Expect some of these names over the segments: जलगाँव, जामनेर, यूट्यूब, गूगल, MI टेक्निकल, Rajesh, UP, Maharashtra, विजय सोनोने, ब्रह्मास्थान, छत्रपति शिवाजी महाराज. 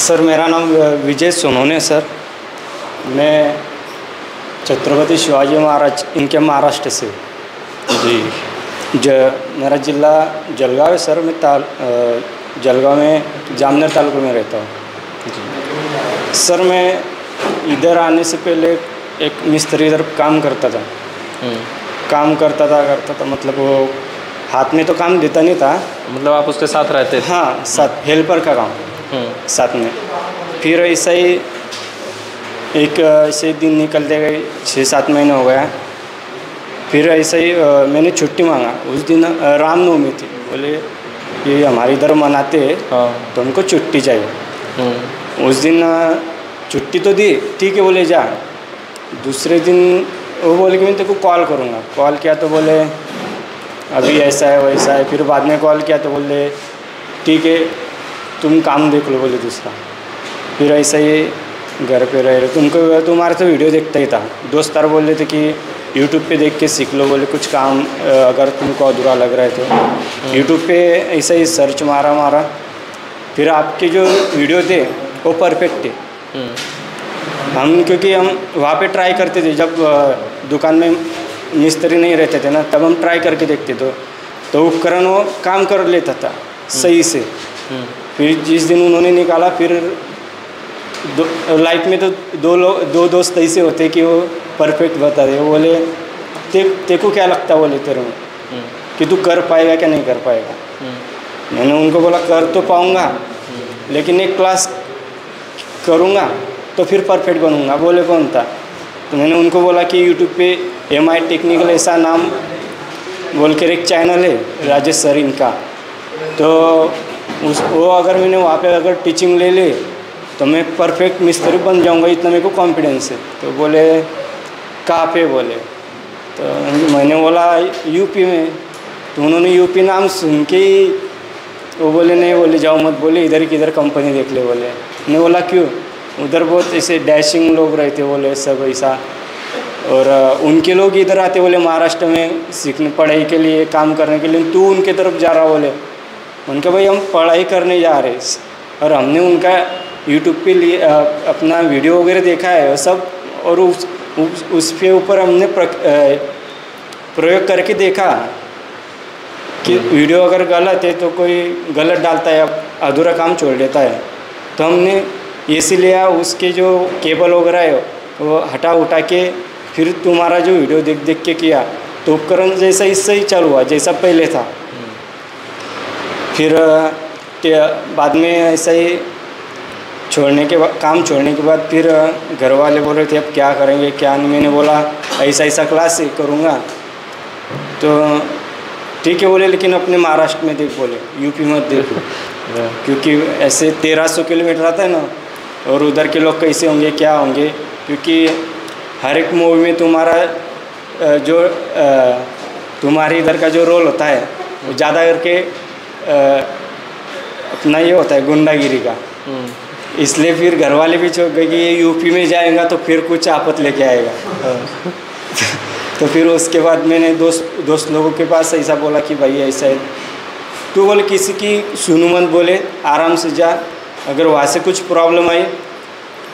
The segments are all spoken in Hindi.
सर मेरा नाम विजय सोनोने सर, मैं छत्रपति शिवाजी महाराज इनके महाराष्ट्र से जी। मेरा जिला जलगाँव है सर। मैं जलगाँव में जामनेर तालुका में रहता हूँ सर। मैं इधर आने से पहले एक मिस्त्री इधर काम करता था मतलब वो हाथ में तो काम देता नहीं था, मतलब आप उसके साथ रहते थे। हाँ, साथ हेल्पर का काम साथ में। फिर ऐसा ही एक ऐसे दिन निकलते गए, 6-7 महीने हो गया। फिर ऐसा ही मैंने छुट्टी मांगा। उस दिन रामनवमी थी, बोले ये हमारे इधर मनाते हैं तो हमको छुट्टी चाहिए। उस दिन छुट्टी तो दी, ठीक है बोले जा। दूसरे दिन वो बोले कि मैं तेरे को कॉल करूँगा। कॉल किया तो बोले अभी ऐसा है वैसा है। फिर बाद में कॉल किया तो बोले ठीक है तुम काम देख लो, बोले दूसरा। फिर ऐसा ही घर पे रह रहे। तुमको तुम्हारे तो वीडियो देखता ही था, दोस्त यार बोल रहे थे कि यूट्यूब पे देख के सीख लो, बोले कुछ काम अगर तुमको अधूरा लग रहा है तो। यूट्यूब पे ऐसा ही सर्च मारा। फिर आपके जो वीडियो थे वो परफेक्ट थे। क्योंकि हम वहाँ पे ट्राई करते थे, जब दुकान में मिस्त्री नहीं रहते थे ना, तब हम ट्राई करके देखते थे तो उपकरण वो काम कर लेता था सही से। फिर जिस दिन उन्होंने निकाला, फिर लाइफ में तो दो दोस्त ऐसे होते कि वो परफेक्ट बता रहे। बोले तेको क्या लगता, बोले तेरे में कि तू कर पाएगा क्या नहीं कर पाएगा। मैंने उनको बोला कर तो पाऊँगा लेकिन एक क्लास करूँगा तो फिर परफेक्ट बनूंगा। बोले कौन था, तो मैंने उनको बोला कि यूट्यूब पे MI टेक्निकल ऐसा नाम बोल कर एक चैनल है राजेश सर इनका, तो वो अगर मैंने वहाँ पे अगर टीचिंग ले ली तो मैं परफेक्ट मिस्त्री बन जाऊंगा, इतना मेरे को कॉन्फिडेंस है। तो बोले कहाँ पे, बोले तो मैंने बोला यूपी में। तो उन्होंने यूपी नाम सुन के ही वो बोले नहीं, बोले जाओ मत, बोले इधर किधर कंपनी देख ले। बोले मैंने बोला क्यों, उधर बहुत ऐसे डैशिंग लोग रहते, बोले सब ऐसा, और उनके लोग इधर आते बोले महाराष्ट्र में सीखने पढ़ाई के लिए काम करने के लिए, तू उनके तरफ जा रहा। बोले उनके भाई हम पढ़ाई करने जा रहे और हमने उनका यूट्यूब पे लिए अपना वीडियो वगैरह देखा है सब, और उस पे ऊपर हमने प्रयोग करके देखा कि वीडियो अगर गलत है तो कोई गलत डालता है, अधूरा काम छोड़ देता है। तो हमने इसीलिए उसके जो केबल वगैरह है वो हटा उठा के फिर तुम्हारा जो वीडियो देख के किया, तो उपकरण जैसा इससे ही चालू हुआ जैसा पहले था। फिर बाद में ऐसा ही काम छोड़ने के बाद फिर घर वाले बोल रहे थे अब क्या करेंगे क्या नहीं। मैंने बोला ऐसा क्लास करूँगा तो ठीक है, बोले लेकिन अपने महाराष्ट्र में देख, बोले यूपी में देख क्योंकि ऐसे 1300 किलोमीटर आता है ना, और उधर के लोग कैसे होंगे क्या होंगे, क्योंकि हर एक मूवी में तुम्हारा जो तुम्हारे इधर का जो रोल होता है वो ज़्यादा करके अपना ये होता है गुंडागिरी का। इसलिए फिर घर वाले भी चौंक गए कि ये यूपी में जाएगा तो फिर कुछ आफत लेके आएगा। तो फिर उसके बाद मैंने दोस्त लोगों के पास ऐसा बोला कि भाई ऐसा है, तू बोले किसी की सुनो मत, बोले आराम से जा, अगर वहाँ से कुछ प्रॉब्लम आई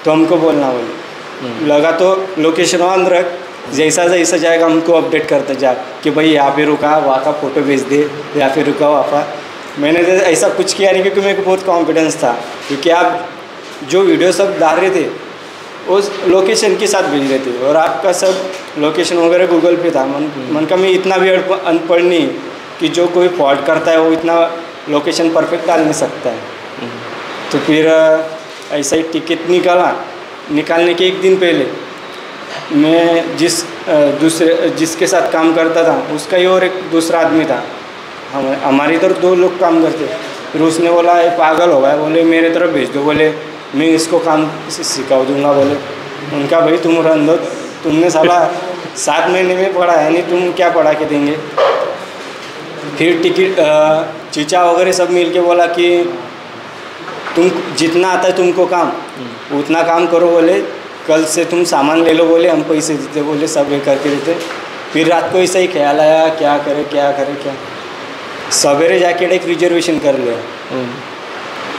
तो हमको बोलना, बोले लगा तो लोकेशन ऑन रख, जैसा जैसा जाएगा हमको अपडेट करते जा कि भाई यहाँ पे रुका वहाँ का फ़ोटो भेज दे या फिर रुका वहाँ का। मैंने तो ऐसा कुछ किया नहीं क्योंकि मेरे को बहुत कॉन्फिडेंस था, क्योंकि आप जो वीडियो सब डाल रहे थे उस लोकेशन के साथ भेज रहे थे और आपका सब लोकेशन वगैरह गूगल पे था। मन का मैं इतना भी अनपढ़ नहीं कि जो कोई फॉल्ट करता है वो इतना लोकेशन परफेक्ट डाल नहीं सकता है। तो फिर ऐसा ही टिकट निकालने के एक दिन पहले मैं जिसके साथ काम करता था उसका ही और एक दूसरा आदमी था, हमारे इधर 2 लोग काम करते। फिर उसने बोला ये पागल हो गया, बोले मेरे तरफ भेज दो, बोले मैं इसको काम सिखा दूंगा। बोले उनका भाई तुम रन दो, तुमने साला 7 महीने में पढ़ा है नहीं, तुम क्या पढ़ा के देंगे। फिर टिकट चीचा वगैरह सब मिलके बोला कि तुम जितना आता है तुमको काम उतना काम करो, बोले कल से तुम सामान ले लो, बोले हम पैसे देते, बोले सब ये करके देते। फिर रात को ऐसा ही ख्याल आया क्या करे क्या, सवेरे जाके एक रिजर्वेशन कर लिया।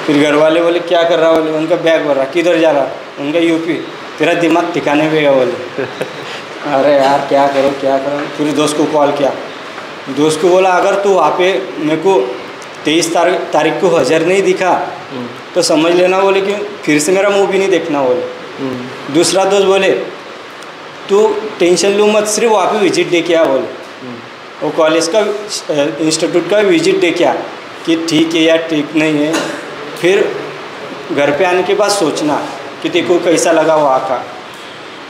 फिर घर वाले बोले क्या कर रहा, बोले उनका बैग भर रहा, किधर जा रहा, उनका यूपी, तेरा दिमाग ठिकाने पे गया बोले। अरे यार क्या करो क्या करो, फिर दोस्त को कॉल किया, दोस्त को बोला अगर तू वहाँ पे मेरे को 23 तारीख को हाजिर नहीं दिखा तो समझ लेना बोले कि फिर से मेरा मुँह भी नहीं देखना बोले। दूसरा दोस्त बोले तू टेंशन लूँ मत, सिर्फ वहाँ पे विजिट दे के आ बोले, वो कॉलेज का इंस्टीट्यूट का विजिट दे के आ कि ठीक है या ठीक नहीं है, फिर घर पे आने के बाद सोचना कि देखो कैसा लगा वहाँ का।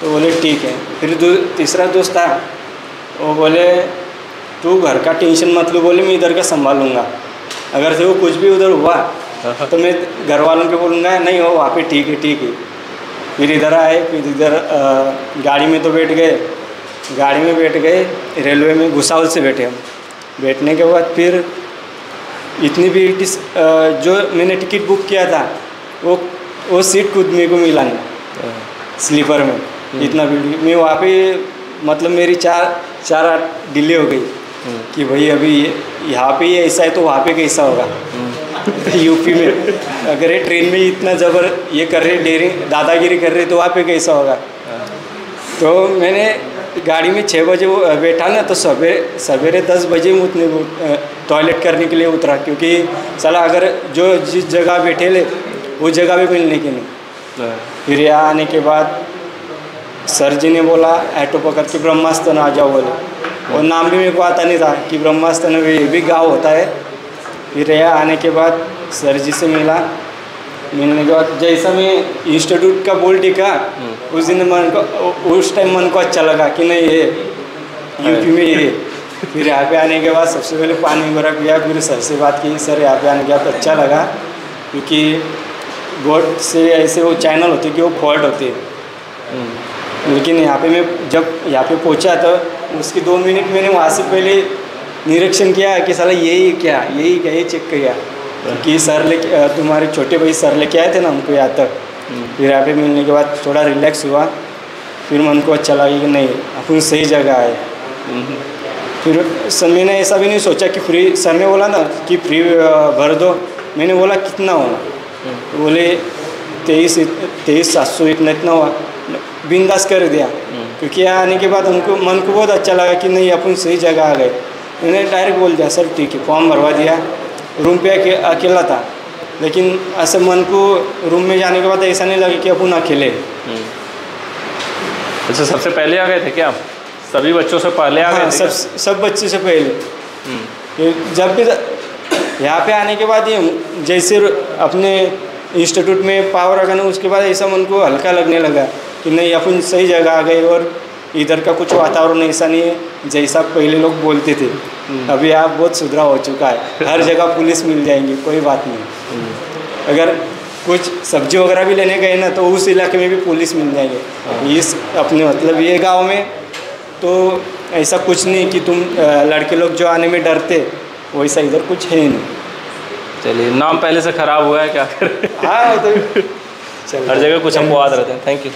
तो बोले ठीक है। फिर तीसरा दोस्त आया, वो बोले तू घर का टेंशन मत लो बोले, मैं इधर का संभालूंगा, अगर देखो कुछ भी उधर हुआ तो मैं घर वालों को बोलूँगा, नहीं हो वहाँ पे ठीक है ठीक है। फिर इधर आए, फिर इधर गाड़ी में तो बैठ गए, गाड़ी में बैठ गए, रेलवे में घुसावल से बैठे हम। बैठने के बाद फिर इतनी भी जो मैंने टिकट बुक किया था वो सीट खुद मेरे को मिला नहीं स्लीपर में, इतना भीड़। मैं वहाँ पे मतलब मेरी चार डिले हो गई कि भाई अभी यहाँ पे ये ऐसा है तो वहाँ पे कैसा होगा यूपी में, अगर ये ट्रेन में इतना जबर ये कर रहे डेरिंग दादागिरी कर रहे तो वहाँ पे कैसा होगा। तो मैंने गाड़ी में 6 बजे वो बैठा ना, तो सवेरे 10 बजे उतने टॉयलेट करने के लिए उतरा, क्योंकि साला अगर जो जिस जगह बैठे ले वो जगह भी मिलने की नहीं। फिर यहाँ आने के बाद सर जी ने बोला ऑटो पकड़ के ब्रह्मास्थान आ जाओ बोले, और नाम भी मेरे को आता नहीं था कि ब्रह्मास्थान में ये भी गाँव होता है। फिर यहाँ आने के बाद सर जी से मिला, मिलने के बाद जैसा मैं इंस्टीट्यूट का बोल टिका उस दिन उस टाइम मन को अच्छा लगा कि नहीं ये यूपी में ये। फिर यहाँ पे आने के बाद सबसे पहले पानी वगैरह पिया, फिर सर से बात की, सर यहाँ पे आने के बाद अच्छा लगा, क्योंकि बोर्ड से ऐसे वो चैनल होते कि वो फॉल्ट होते, लेकिन यहाँ पे मैं जब यहाँ पे पहुँचा तो उसके 2 मिनट मैंने वहाँ से पहले निरीक्षण किया कि साला यही क्या ये चेक किया कि सर लेके तुम्हारे छोटे भाई सर लेके आए थे ना हमको यहाँ तक। फिर यहाँ पे मिलने के बाद थोड़ा रिलैक्स हुआ, फिर मन को अच्छा लगा कि नहीं अपन सही जगह आए। फिर सर मैंने ऐसा भी नहीं सोचा कि फ्री, सर ने बोला ना कि फ्री भर दो, मैंने बोला कितना होगा, बोले 23,700 इतना हुआ, बिंदास कर दिया, क्योंकि यहाँ आने के बाद हमको मन को बहुत अच्छा लगा कि नहीं अपन सही जगह आ गए। मैंने डायरेक्ट बोल दिया सर ठीक है, फॉर्म भरवा दिया। रूम पे अकेला था, लेकिन ऐसे मन को रूम में जाने के बाद ऐसा नहीं लगे कि अपन अकेले। अच्छा सबसे पहले आ गए थे क्या आप? सभी बच्चों से पहले आ गए? हाँ, सब बच्चे से पहले। जब भी यहाँ पे आने के बाद ये जैसे अपने इंस्टीट्यूट में पावर आ गया ना, उसके बाद ऐसा मन को हल्का लगने लगा कि नहीं अपन सही जगह आ गए, और इधर का कुछ वातावरण ऐसा नहीं है जैसा पहले लोग बोलते थे। अभी आप बहुत सुधरा हो चुका है, हर जगह पुलिस मिल जाएंगी, कोई बात नहीं, अगर कुछ सब्जी वगैरह भी लेने गए ना तो उस इलाके में भी पुलिस मिल जाएंगे। इस अपने मतलब ये गांव में तो ऐसा कुछ नहीं कि तुम लड़के लोग जो आने में डरते, वैसा इधर कुछ है नहीं। चलिए नाम पहले से खराब हुआ है क्या? हाँ तो हर जगह कुछ हमको याद रहते हैं। Thank you.